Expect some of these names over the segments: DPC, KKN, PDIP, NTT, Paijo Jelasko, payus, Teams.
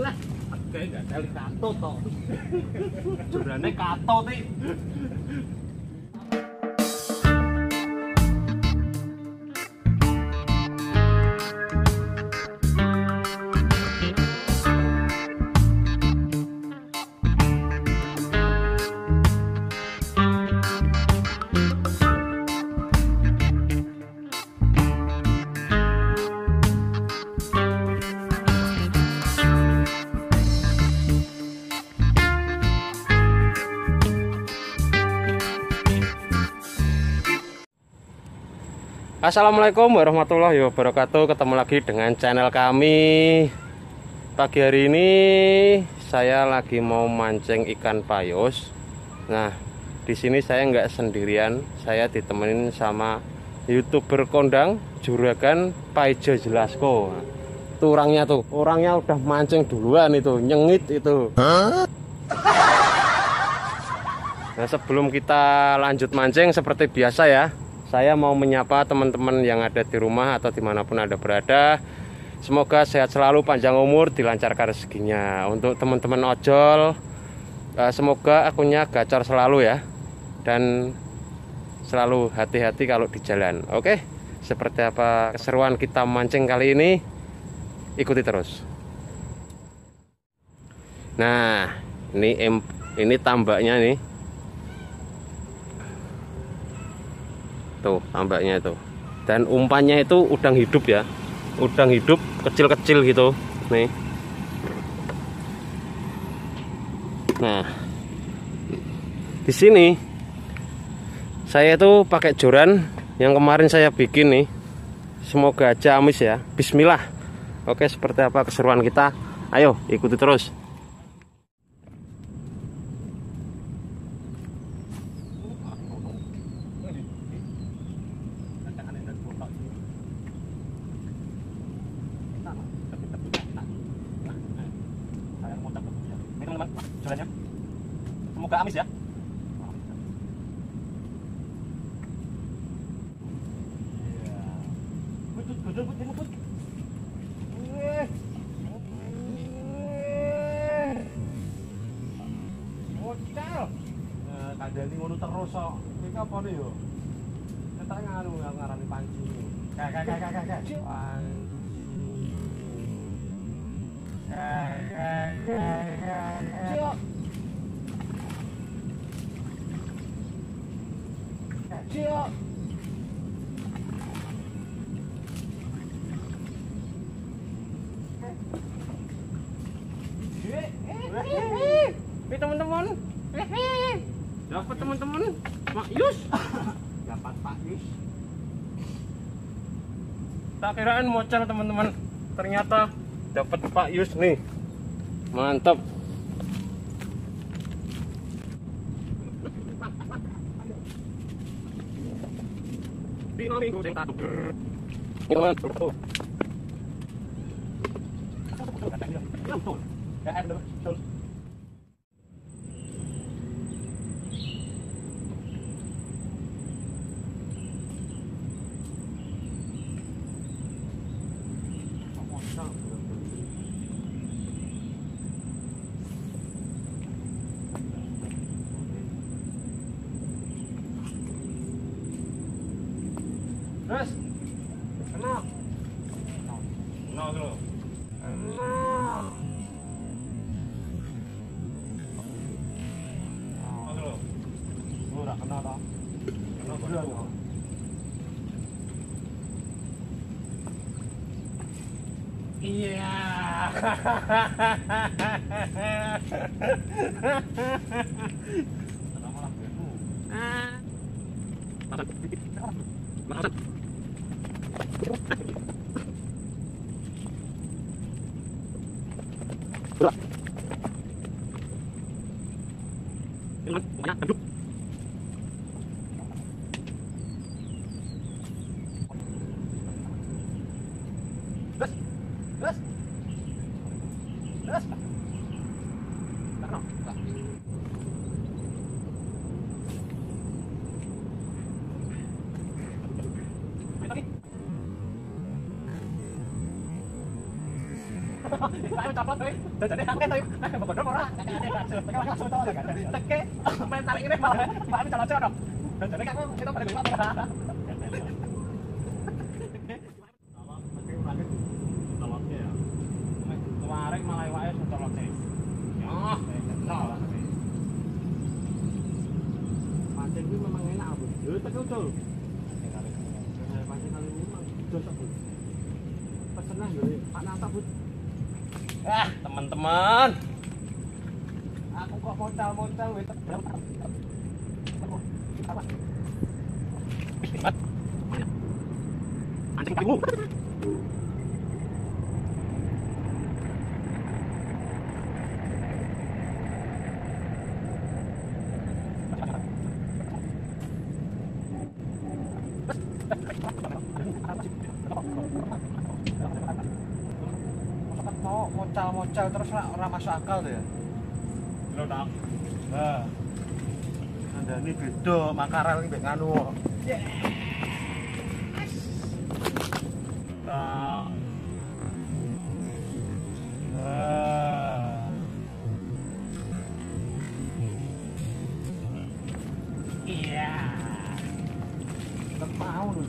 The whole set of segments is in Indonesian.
lah. Kayak gak teli kato toh. Jurane kato ti. Assalamualaikum warahmatullahi wabarakatuh. Ketemu lagi dengan channel kami. Pagi hari ini saya lagi mau mancing ikan payos. Nah, di sini saya nggak sendirian. Saya ditemenin sama youtuber kondang juragan Paijo Jelasko. Tuh orangnya tuh, orangnya udah mancing duluan itu, nyengit itu. Nah, sebelum kita lanjut mancing seperti biasa ya, saya mau menyapa teman-teman yang ada di rumah atau dimanapun Anda berada. Semoga sehat selalu, panjang umur, dilancarkan rezekinya. Untuk teman-teman ojol, semoga akunnya gacor selalu ya. Dan selalu hati-hati kalau di jalan. Oke, seperti apa keseruan kita mancing kali ini? Ikuti terus. Nah, ini tambaknya nih. Tuh tambaknya itu, dan umpannya itu udang hidup ya, udang hidup kecil-kecil gitu nih. Nah, di sini saya itu pakai joran yang kemarin saya bikin nih, semoga aja amis ya. Bismillah. Oke, seperti apa keseruan kita, ayo ikuti terus. Semoga amis ya. Cok. Teman-teman. Dapat teman-teman. Pak Yus. Dapat Pak Yus. Tak kiraan mocel teman-teman. Ternyata dapat Pak Yus nih. Mantap. Terus, kenal, kenal dulu, kenal, kenal dulu, lu udah kenal dong, kenal dulu. Iya, hahaha. Ah, teman-teman. Aku kok montal-montal wis tebar. Anjing kamu. Mocal terus lah, orang masuk akal tuh ya. Lo tak? Nah, anda ini beda makaral ini nganu. Yes. Nah. Iya. Terpau loh.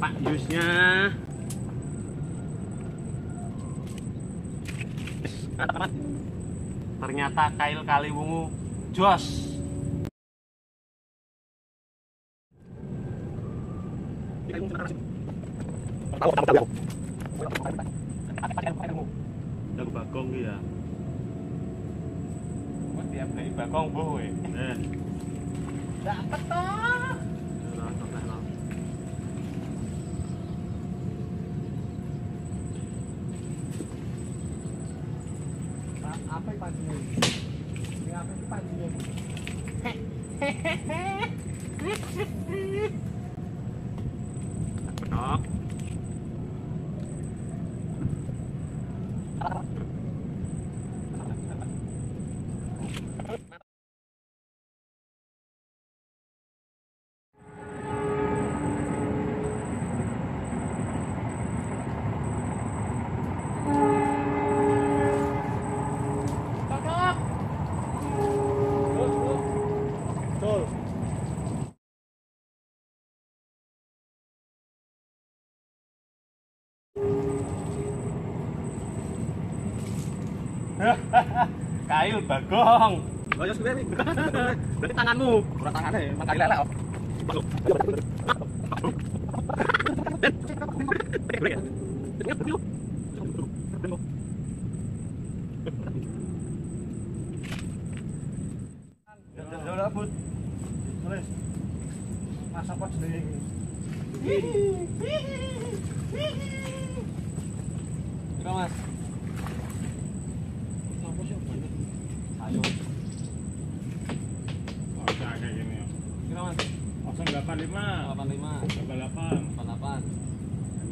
Pak Yusnya. Teman-teman, ternyata kail Kaliwungu jos. Lagu bagong ya. Tiap dari bagong boy. Dapat toh. Apa yang pancingnya ini? Apa yang pancingnya ini? Hehehe. Benok. Kail bagong. Berarti tanganmu. Kurang tangannya, emang kail lelak. Tidak mas. Ayo. Oh, kayak gini. Kira Mas. 85.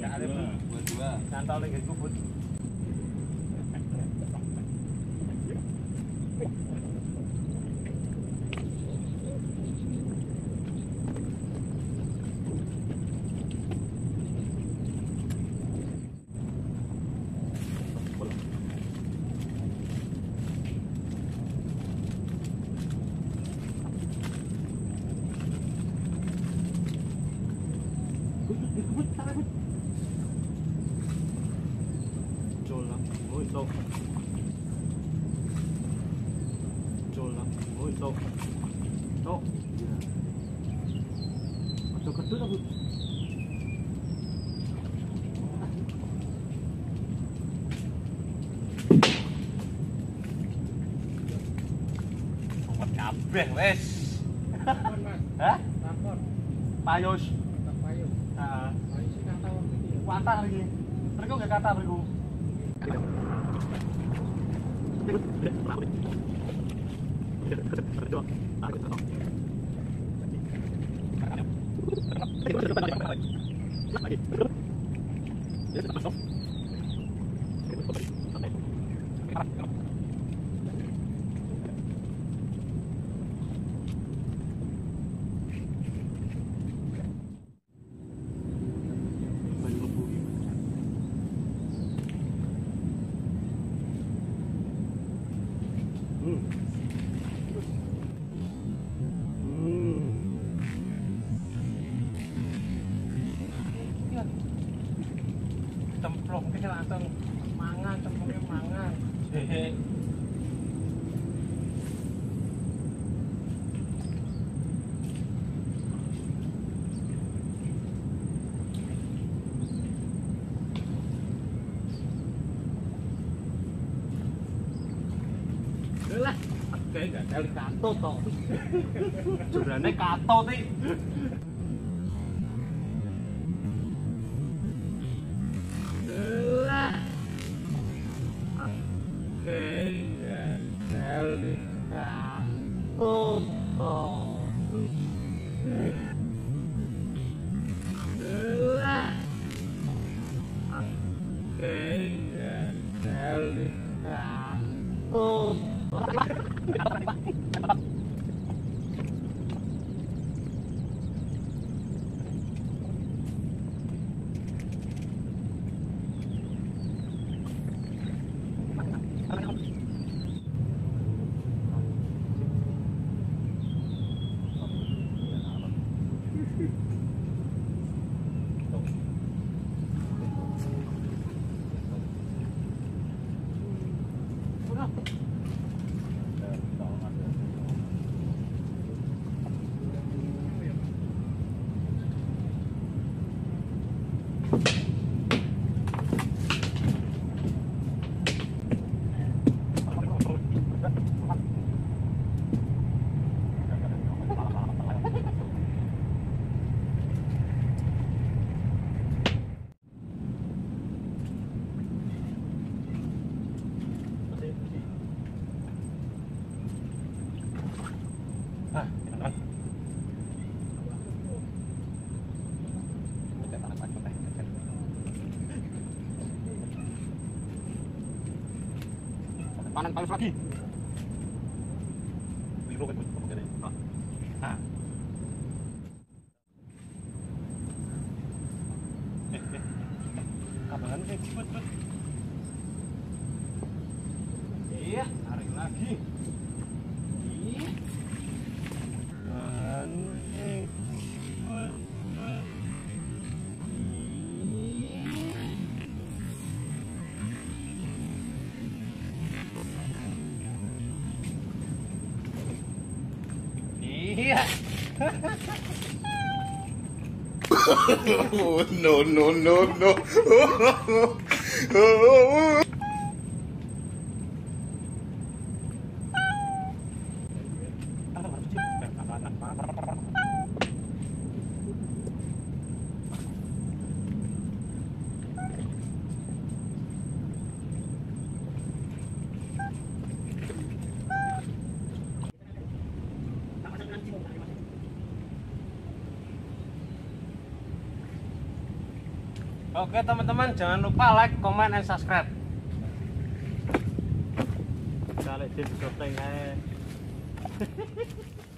Ya, ada 22. Cantol lagi kubut. Kabeh wis. Sampun, Mas. Hah? Sampun. Payus. Payus. Heeh. Payus kata wong iki. Watak iki. Mergo gak kata beriku. Templok ke langsung mangan, temploknya mangan. Lah, kayak gak ada kato toh. Jurane kato ti. Lah. Kayak ada kato toh. Lah. Kayak ada kato panen paus lagi. Biru kan begini. Nah. Kabaran sih cepet. Iya, tarik lagi. Iya. Iya. No. Oke teman-teman, jangan lupa like, comment, and subscribe. Kali di shooting aja.